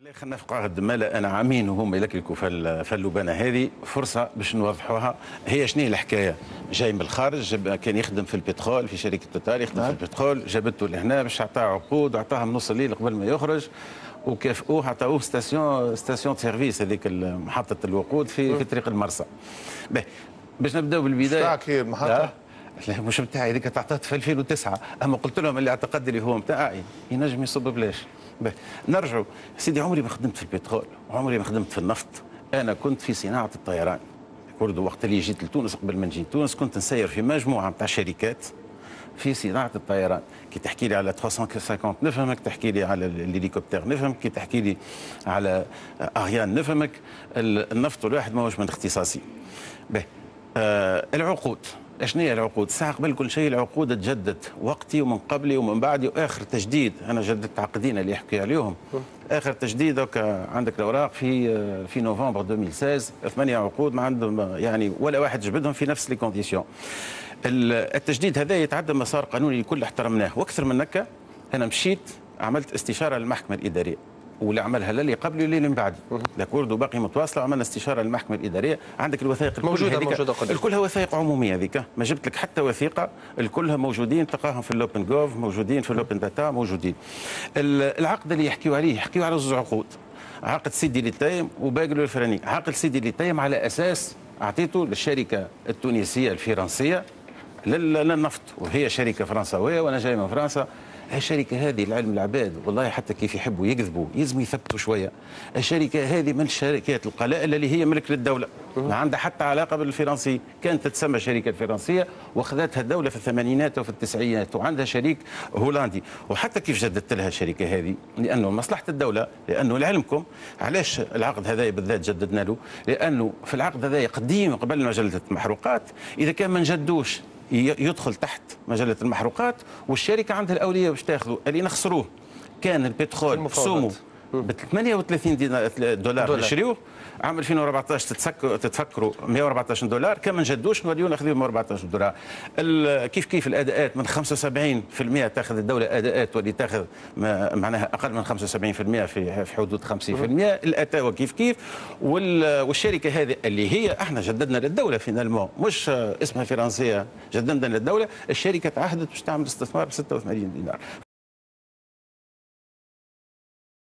بالله خلينا في قاعة ملا أنا عامين وهم يلكلكوا فاللبانة هذه فرصة باش نوضحوها. هي شنو هي الحكاية؟ جاي من الخارج، كان يخدم في البترول في شركة توتال، يخدم في البترول، جابته لهنا باش تعطاه عقود، عطاها من نص الليل قبل ما يخرج، وكافئوه عطاوه ستاسيون سيرفيس هذيك محطة الوقود في طريق المرسى. باش نبداو بالبداية. تاعك هي المحطة؟ لا مش بتاعي، هذيك تعطات في 2009، أما قلت لهم اللي اعتقد لي هو بتاعي ينجم يصب بلاش. نرجعوا سيدي، عمري ما خدمت في البترول، عمري ما خدمت في النفط، أنا كنت في صناعة الطيران. برضو وقت اللي جيت لتونس، قبل ما نجي لتونس كنت نسير في مجموعة نتاع شركات في صناعة الطيران. كي تحكي لي على 350 نفهمك، تحكي لي على الهليكوبتر نفهمك، كي تحكي لي على أريان نفهمك. النفط الواحد ماهوش من اختصاصي. العقود، شنو هي العقود؟ ساعة قبل كل شيء العقود تجددت، وقتي ومن قبلي ومن بعدي، واخر تجديد انا جددت عقدين اللي يحكي عليهم. اخر تجديد هكا عندك الاوراق في نوفمبر 2016، 8 عقود ما عندهم يعني ولا واحد جبدهم في نفس لي كونديسيون. التجديد هذا يتعدى مسار قانوني الكل احترمناه، واكثر من هكا انا مشيت عملت استشاره للمحكمه الاداريه، واللي عملها لا اللي قبلي ولا اللي من بعدي، داكورد، وباقي متواصله. عملنا استشاره للمحكمه الاداريه، عندك الوثائق موجوده الكلها وثائق عموميه، هذيك ما جبت لك حتى وثيقه، الكلها موجودين، تلقاهم في الاوبن جوف، موجودين في الاوبن داتا، موجودين. العقد اللي يحكيوا عليه يحكيوا على زوج عقود، عقد سيدي للتايم وباقلو الفرني. عقد سيدي للتايم على اساس اعطيته للشركه التونسيه الفرنسيه للنفط، وهي شركه فرنساويه وانا جاي من فرنسا. الشركة هذه العلم العباد والله حتى كيف يحبوا يكذبوا يلزم يثبتوا شوية، الشركة هذه من شركات القلائل اللي هي ملك للدولة، ما عندها حتى علاقة بالفرنسي، كانت تتسمى شركة فرنسية وأخذتها الدولة في الثمانينات وفي التسعينات، وعندها شريك هولندي. وحتى كيف جددت لها الشركة هذه؟ لأنه مصلحة الدولة، لأنه لعلمكم علاش العقد هذا بالذات جددنا له؟ لأنه في العقد هذا قديم قبل مجلة المحروقات، إذا كان ما نجدوش يدخل تحت مجلة المحروقات، والشركة عندها الأولية باش تاخذه. اللي نخسروه كان البترول بسومه ب 38 دولار نشريوه عام 2014، تتفكروا 114 دولار، كان ما نجدوش نوليو ناخذوه 114 دولار. كيف كيف الاداءات من 75% تاخذ الدوله اداءات، واللي تاخذ معناها اقل من 75% في حدود 50%، الاتاوه كيف كيف. والشركه هذه اللي هي احنا جددنا للدوله فينالمون، مش اسمها فرنسيه، جددنا للدوله، الشركه تعهدت باش تعمل استثمار ب 86 دينار.